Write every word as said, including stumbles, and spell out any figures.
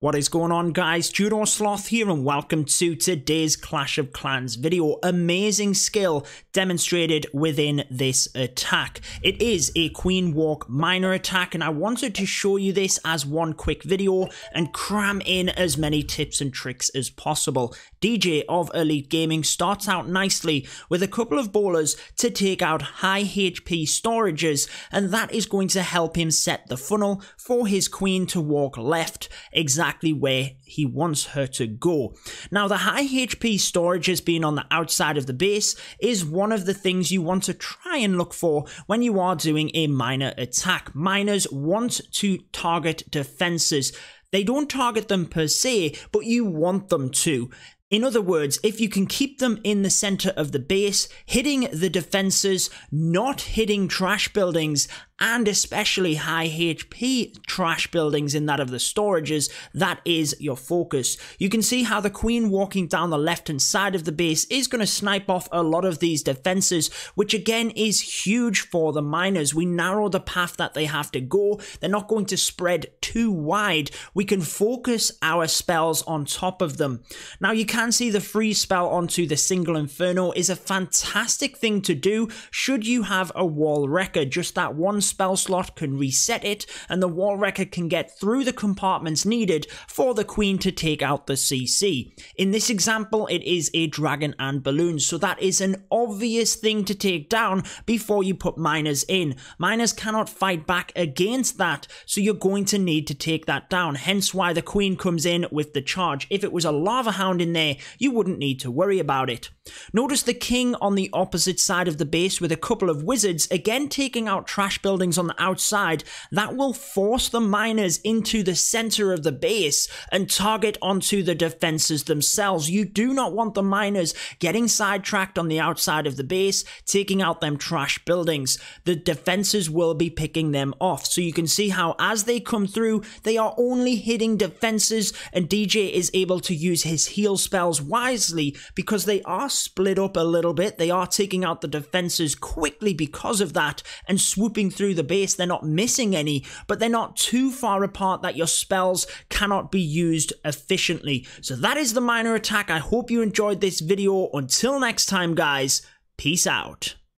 What is going on, guys? Judo Sloth here, and welcome to today's Clash of Clans video. Amazing skill demonstrated within this attack. It is a Queen Walk Miner attack, and I wanted to show you this as one quick video and cram in as many tips and tricks as possible. D J of Elite Gaming starts out nicely with a couple of bowlers to take out high H P storages, and that is going to help him set the funnel for his queen to walk left, exactly Exactly where he wants her to go. Now, the high H P storage has been on the outside of the base is one of the things you want to try and look for when you are doing a miner attack. Miners want to target defenses. They don't target them per se, but you want them to. In other words, if you can keep them in the center of the base, hitting the defenses, not hitting trash buildings, and especially high H P trash buildings in that of the storages, that is your focus. You can see how the queen walking down the left-hand side of the base is going to snipe off a lot of these defenses, which again is huge for the miners. We narrow the path that they have to go. They're not going to spread too wide. We can focus our spells on top of them. Now, you can can see the free spell onto the single inferno is a fantastic thing to do should you have a wall wrecker. Just that one spell slot can reset it, and the wall wrecker can get through the compartments needed for the queen to take out the C C. In this example, it is a dragon and balloons, so that is an obvious thing to take down before you put miners in. Miners cannot fight back against that, so you're going to need to take that down, hence why the queen comes in with the charge. If it was a lava hound in there, you wouldn't need to worry about it. Notice the king on the opposite side of the base with a couple of wizards, again taking out trash buildings on the outside. That will force the miners into the center of the base and target onto the defenses themselves. You do not want the miners getting sidetracked on the outside of the base, taking out them trash buildings. The defenses will be picking them off. So you can see how as they come through, they are only hitting defenses, and D J is able to use his heal spells wisely because they are split up a little bit. They are taking out the defenses quickly because of that and swooping through the base. They're not missing any, but they're not too far apart that your spells cannot be used efficiently. So that is the miner attack. I hope you enjoyed this video. Until next time, guys, peace out.